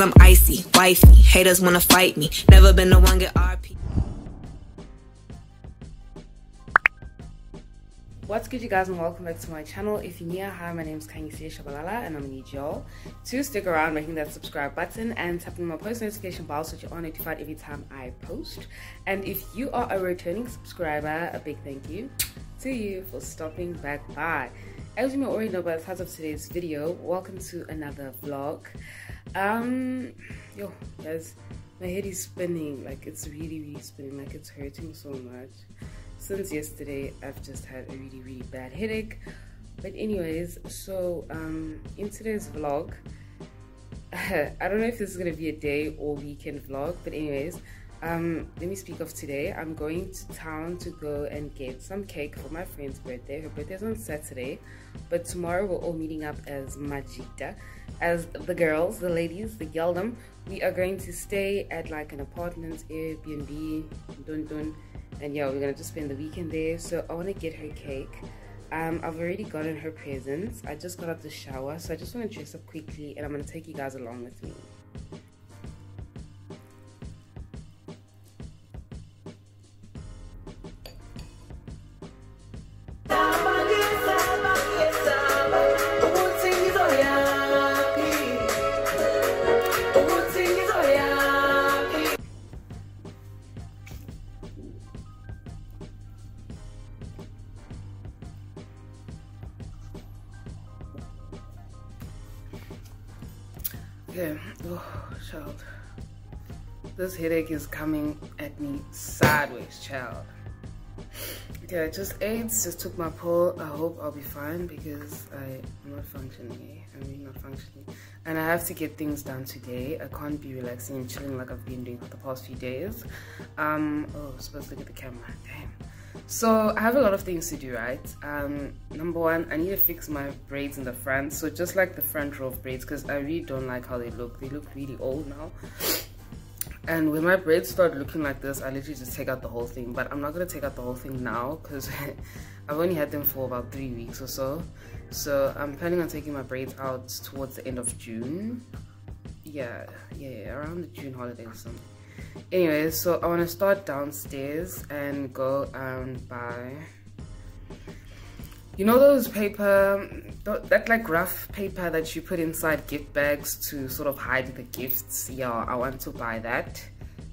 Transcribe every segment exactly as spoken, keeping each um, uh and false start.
I'm icy, wifey, haters wanna fight me. Never been the one get R P. What's good, you guys, and welcome back to my channel. If you're new, hi, my name is Khanyisile Tshabalala, and I'm new to y'all. To stick around, making that subscribe button and tapping my post notification bell so you are notified every time I post. And if you are a returning subscriber, a big thank you to you for stopping back by. As you may already know by the title of today's video, welcome to another vlog. Um, yo, guys, my head is spinning, like it's really, really spinning, like it's hurting so much. Since yesterday, I've just had a really, really bad headache. But anyways, so um, in today's vlog, I don't know if this is gonna be a day or weekend vlog, but anyways, um, let me speak of today. I'm going to town to go and get some cake for my friend's birthday. Her birthday's on Saturday, but tomorrow we're all meeting up as Majita. As the girls, the ladies, the Geldom, we are going to stay at like an apartment, Airbnb, dun dun, and yeah, we're gonna just spend the weekend there. So I want to get her cake. Um, I've already gotten her presents. I just got out the shower, so I just want to dress up quickly, and I'm gonna take you guys along with me. Okay, oh child, this headache is coming at me sideways, child. Okay, I just ate, just took my pill. I hope I'll be fine because I, I'm not functioning. I'm really not functioning. And I have to get things done today. I can't be relaxing and chilling like I've been doing for the past few days. Um, oh, I'm supposed to look at the camera, damn. So I have a lot of things to do, right? Um, number one, I need to fix my braids in the front. So just like the front row of braids, because I really don't like how they look. They look really old now. And when my braids start looking like this, I literally just take out the whole thing. But I'm not going to take out the whole thing now because I've only had them for about three weeks or so. So I'm planning on taking my braids out towards the end of June. Yeah, yeah, yeah, around the June holiday or something. Anyway, so I want to start downstairs and go and buy, you know, those paper, that like rough paper that you put inside gift bags to sort of hide the gifts. Yeah, I want to buy that,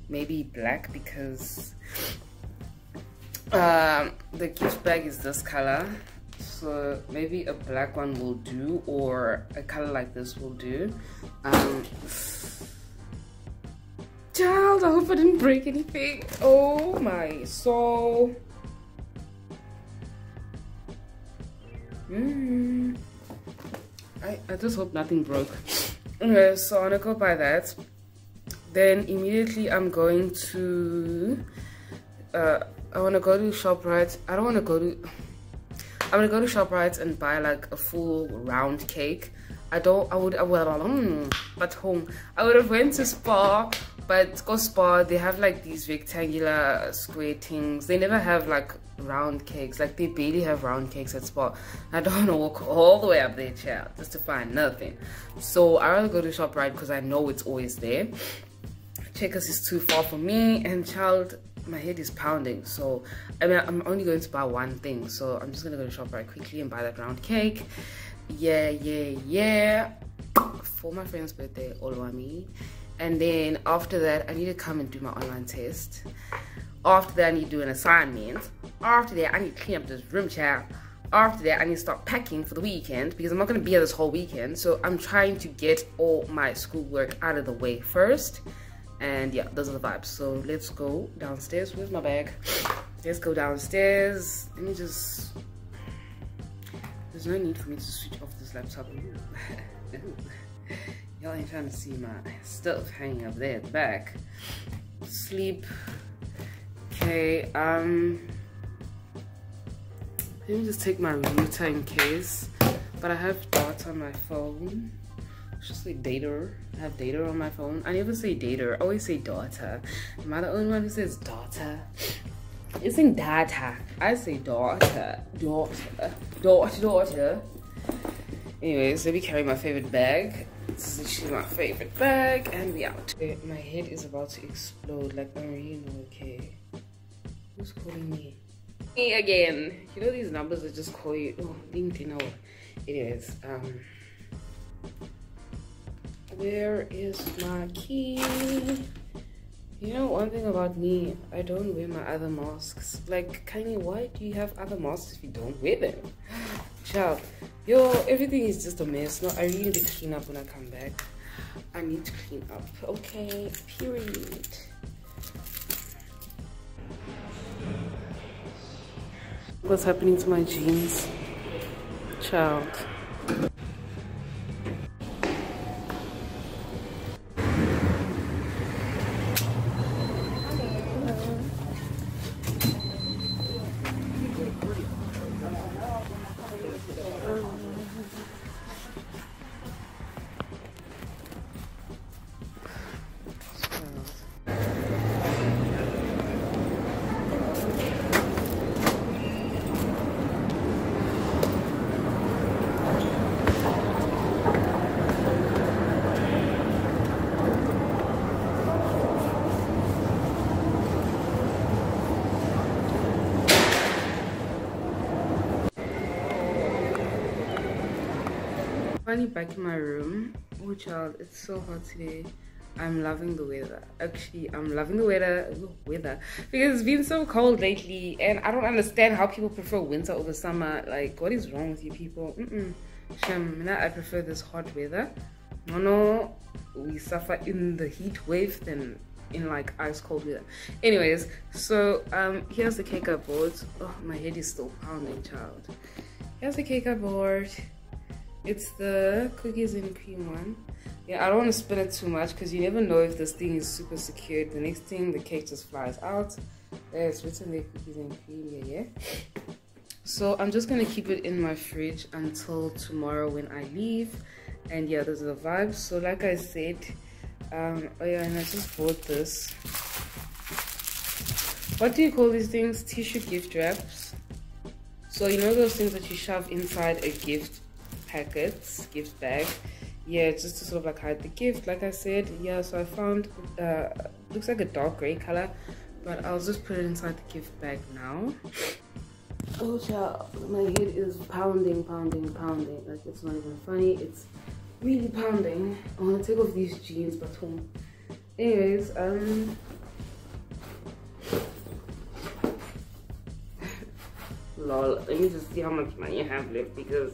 maybe black, because uh, the gift bag is this color, so maybe a black one will do, or a color like this will do. Um, Child, I hope I didn't break anything. Oh my soul. Mm. I, I just hope nothing broke. Okay, so I'm gonna go buy that. Then immediately I'm going to, uh, I wanna go to ShopRite. I don't wanna go to, I'm gonna go to ShopRite and buy like a full round cake. I don't, I would, I would, um, at home. I would have went to Spa. But go Spa, they have like these rectangular square things. They never have like round cakes. Like they barely have round cakes at Spa. I don't want to walk all the way up there, child, just to find nothing. So I rather go to ShopRite because I know it's always there. Checkers is too far for me, and child, my head is pounding. So I mean, I'm only going to buy one thing. So I'm just gonna go to ShopRite quickly and buy that round cake. Yeah, yeah, yeah. For my friend's birthday, Olawani. And then after that, I need to come and do my online test. After that, I need to do an assignment. After that, I need to clean up this room, child. After that, I need to start packing for the weekend because I'm not going to be here this whole weekend. So I'm trying to get all my schoolwork out of the way first. And yeah, those are the vibes. So let's go downstairs. Where's my bag? Let's go downstairs. Let me just... There's no need for me to switch off this laptop. Y'all ain't trying to see my stuff hanging up there at the back. Sleep. Okay, um... let me just take my router in case. But I have data on my phone. I should say data. I have data on my phone. I never say data. I always say data. Am I the only one who says data? It's in data. I say daughter. Daughter. Daughter. Daughter. Anyways, let me carry my favorite bag. It's literally my favorite bag, and we out. Okay, my head is about to explode. Like, I'm really not okay. Who's calling me? Me again. You know these numbers that just call you. Oh, didn't you know? Anyways, um, where is my key? You know one thing about me, I don't wear my other masks. Like, Kanye, why do you have other masks if you don't wear them? Child, yo, everything is just a mess. No, I really need to clean up when I come back. I need to clean up. Okay, period. What's happening to my jeans? Child. Back in my room. Oh child, it's so hot today. I'm loving the weather. Actually, I'm loving the weather the weather because it's been so cold lately, and I don't understand how people prefer winter over summer. Like, what is wrong with you people? Mm-mm. Shamina, I prefer this hot weather. No, no, we suffer in the heat wave than in like ice cold weather. Anyways, so um, here's the cake I bought. Oh, my head is still pounding, child. Here's the cake I bought. It's the cookies and cream one. Yeah, I don't want to spin it too much because you never know if this thing is super secured. The next thing, the cake just flies out. There, it's written there, cookies and cream. Yeah, yeah. So I'm just going to keep it in my fridge until tomorrow when I leave. And yeah, those are the vibes. So like I said, um, oh yeah, and I just bought this. What do you call these things? Tissue gift wraps. So you know those things that you shove inside a gift packets, gift bag, yeah, just to sort of like hide the gift, like I said. Yeah, so I found uh looks like a dark gray color, but I'll just put it inside the gift bag now. Oh child, my head is pounding, pounding, pounding. Like, it's not even funny, it's really pounding. I want to take off these jeans, but home. Anyways, um lol, let me just see how much money I have left, because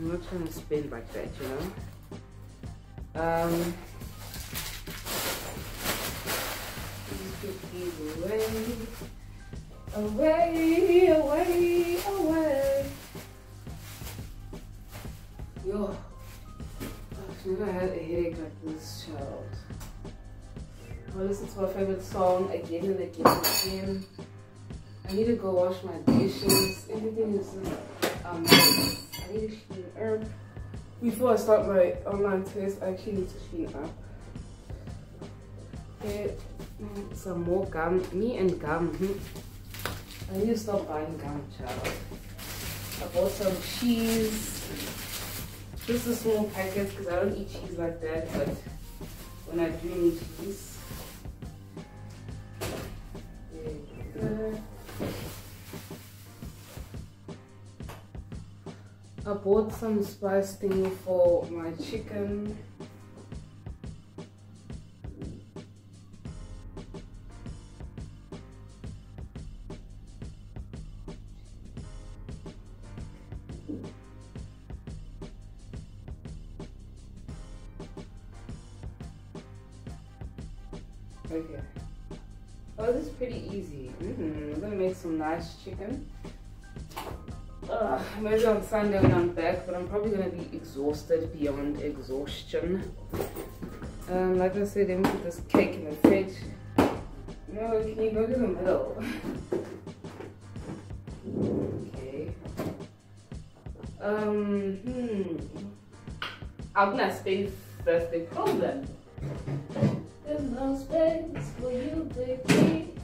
I'm not trying to spend like that, you know. Um, away, away, away, away. Yo, I've never had a headache like this, child. I'll listen to my favorite song again and again and again. I need to go wash my dishes. Everything is just um. I need to clean up. Before I start my online test, I actually need to clean up. Okay, some more gum. Me and gum. I need to stop buying gum, child. I bought some cheese. This is small packets because I don't eat cheese like that, but when I do need cheese. Okay. I bought some spice thing for my chicken. Okay. Oh, this is pretty easy. Mm-hmm. I'm gonna make some nice chicken. Uh, maybe on Sunday when I'm back, but I'm probably going to be exhausted beyond exhaustion. Um, like I said, let me put this cake in the fridge. No, can you go to the middle? Okay. Um, hmm. How can I spend birthday problem? There's no space for you, baby.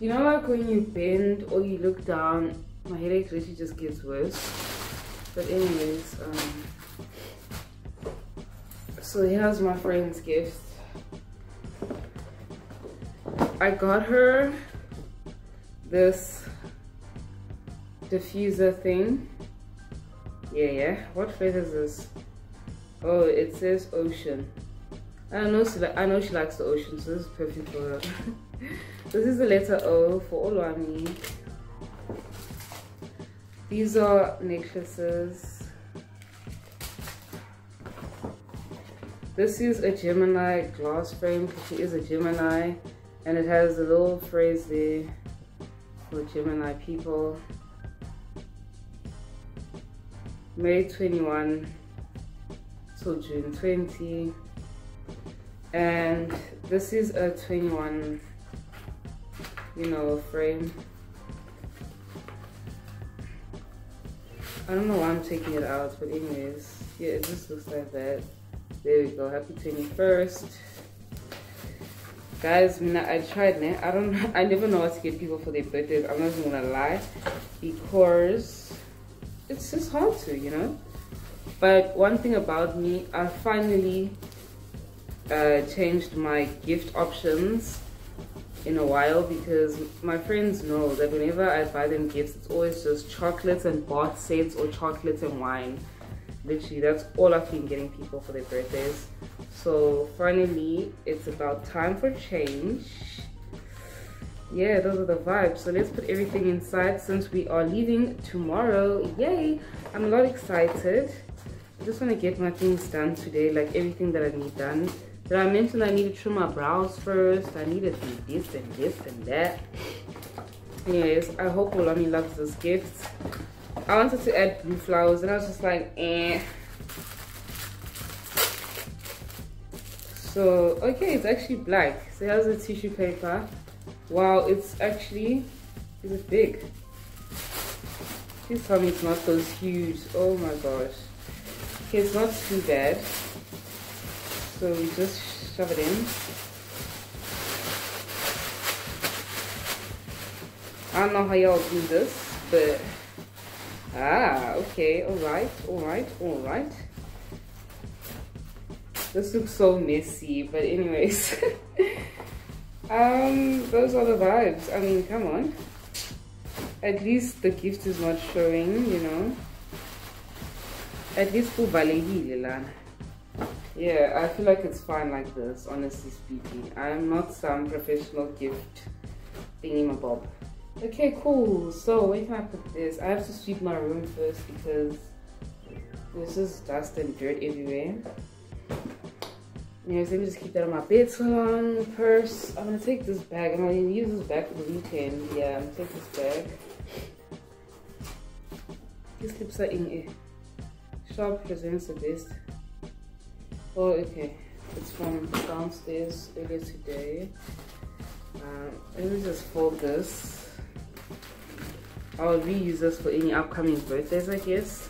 You know, like when you bend or you look down, my headache really just gets worse. But anyways, um, so here's my friend's gift. I got her this diffuser thing. Yeah, yeah. What flavor is this? Oh, it says ocean. I know, she I know she likes the ocean, so this is perfect for her. This is the letter O for Olawani. These are necklaces. This is a Gemini glass frame because she is a Gemini, and it has a little phrase there for Gemini people. May twenty-first till June twentieth, and this is a twenty-one, you know, frame. I don't know why I'm taking it out, but anyways, yeah, it just looks like that. There we go. Happy twenty-first, guys. I tried it. I don't. I never know what to get people for their birthdays. I'm not even gonna lie, because it's just hard to, you know. But one thing about me, I finally uh, changed my gift options in a while, because my friends know that whenever I buy them gifts, it's always just chocolates and bath sets or chocolates and wine. Literally, that's all I've been getting people for their birthdays. So finally, it's about time for change. Yeah, those are the vibes. So let's put everything inside since we are leaving tomorrow. Yay! I'm a lot excited. I just want to get my things done today, like everything that I need done. Did I mention I need to trim my brows first? I need to do this and this and that. Anyways, I hope Olami loves this gift. I wanted to add blue flowers and I was just like, eh. So, okay, it's actually black. So here's the tissue paper. Wow, it's actually, is it big? Please tell me it's not those huge. Oh my gosh. Okay, it's not too bad. So we just shove it in. I don't know how y'all do this, but ah, okay, alright, alright, alright. This looks so messy, but anyways. Um, those are the vibes. I mean, come on. At least the gift is not showing, you know. At least for Balegi Lana. Yeah, I feel like it's fine like this, honestly speaking. I'm not some professional gift thingy my bob. Okay, cool. So where can I put this? I have to sweep my room first because there's just dust and dirt everywhere. Anyways, let me just keep that on my bed salon, purse. I'm gonna take this bag. I'm gonna use this bag for the weekend. Yeah, I'm gonna take this bag. These clips are in it. Shop presents the best. Oh, okay. It's from downstairs earlier today. Um, let me just fold this. I'll reuse this for any upcoming birthdays, I guess.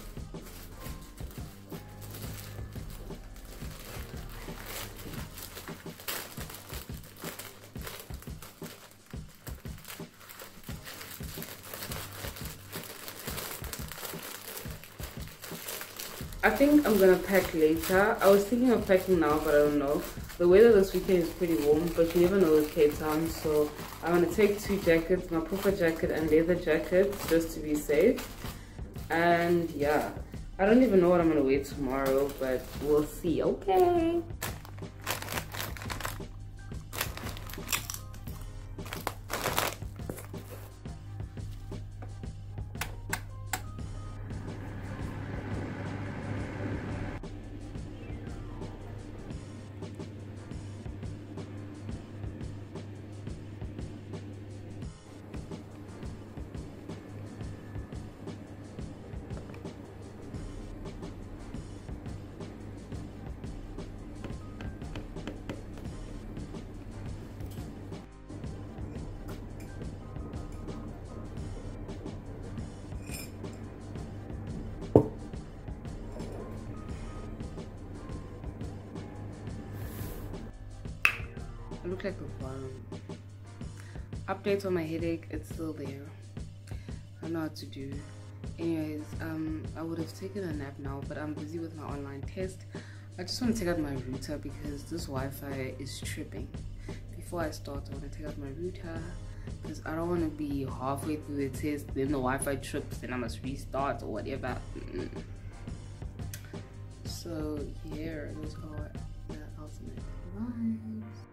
I think I'm gonna pack later. I was thinking of packing now, but I don't know. The weather this weekend is pretty warm, but you never know with Cape Town, so I'm gonna take two jackets, my puffer jacket and leather jacket, just to be safe. And yeah, I don't even know what I'm gonna wear tomorrow, but we'll see, okay? Look like a bottom. Updates on my headache, it's still there. I don't know what to do. Anyways, um, I would have taken a nap now, but I'm busy with my online test. I just want to take out my router because this Wi-Fi is tripping. Before I start, I want to take out my router because I don't want to be halfway through the test, then the Wi-Fi trips and I must restart or whatever. Mm-mm. So yeah, that's how I, that ultimate lives.